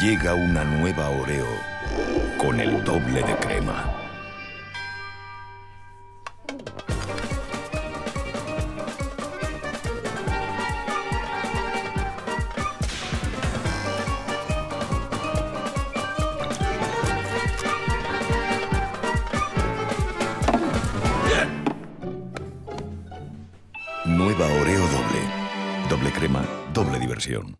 Llega una nueva Oreo con el doble de crema. Nueva Oreo doble. Doble crema, doble diversión.